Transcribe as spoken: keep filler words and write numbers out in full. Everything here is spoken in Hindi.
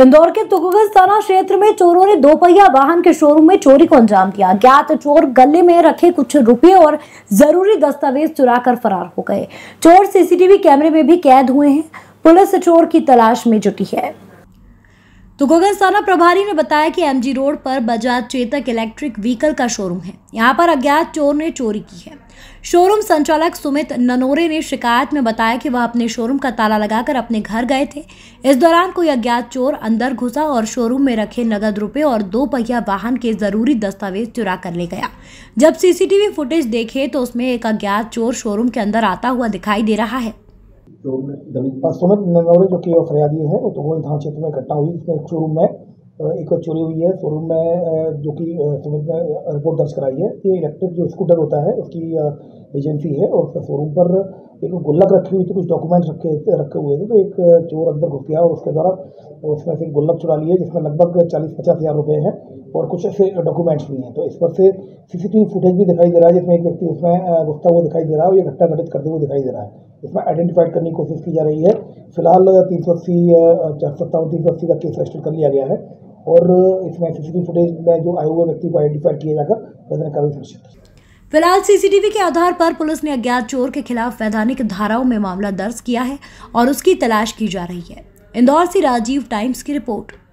इंदौर के तुकोगंज थाना क्षेत्र में चोरों ने दोपहिया वाहन के शोरूम में चोरी को अंजाम दिया। ज्ञात चोर गले में रखे कुछ रुपए और जरूरी दस्तावेज चुरा कर फरार हो गए। चोर सीसीटीवी कैमरे में भी कैद हुए हैं। पुलिस चोर की तलाश में जुटी है। तुकोगंज थाना प्रभारी ने बताया कि एमजी रोड पर बजाज चेतक इलेक्ट्रिक व्हीकल का शोरूम है। यहाँ पर अज्ञात चोर ने चोरी की है। शोरूम संचालक सुमित ननोरे ने शिकायत में बताया कि वह अपने शोरूम का ताला लगाकर अपने घर गए थे। इस दौरान कोई अज्ञात चोर अंदर घुसा और शोरूम में रखे नगद रुपए और दो पहिया वाहन के जरूरी दस्तावेज चुरा कर ले गया। जब सीसीटीवी फुटेज देखे तो उसमें एक अज्ञात चोर शोरूम के अंदर आता हुआ दिखाई दे रहा है। सुमित ननोरे जो कि फरियादी है, तो वो थाना क्षेत्र में घटना हुई। इसमें शोरूम में एक चोरी हुई है। शोरूम में जो कि सुमित ने रिपोर्ट दर्ज कराई है। ये इलेक्ट्रिक जो स्कूटर होता है उसकी एजेंसी है और उसका शोरूम पर एक गुल्लक रखी हुई थी, कुछ डॉक्यूमेंट्स रखे रखे हुए थे। तो एक चोर अंदर घुस गया और उसके द्वारा उसमें से गुल्लक चुरा लिए, जिसमें लगभग चालीस पचास हज़ार रुपये हैं और कुछ ऐसे डॉक्यूमेंट्स भी हैं। तो इस पर से सीसीटीवी फुटेज भी दिखाई दे रहा है, जिसमें एक व्यक्ति उसमें घुसता हुआ दिखाई दे रहा है और ये घटना घटित करते हुए दिखाई दे रहा है। इसमें आइडेंटिफाइड करने की कोशिश की जा रही है। फिलहाल तीन सौ अस्सी चार सत्तावन तीन सौ अस्सी का केस रजिस्टर कर लिया गया है और इसमें सीसीटीवी फुटेज में जो आए हुए व्यक्ति को आइडेंटिफाई किया जाकर कार्रवाई सुनिश्चित। फिलहाल सीसीटीवी के आधार पर पुलिस ने अज्ञात चोर के खिलाफ वैधानिक धाराओं में मामला दर्ज किया है और उसकी तलाश की जा रही है। इंदौर से राजीव टाइम्स की रिपोर्ट।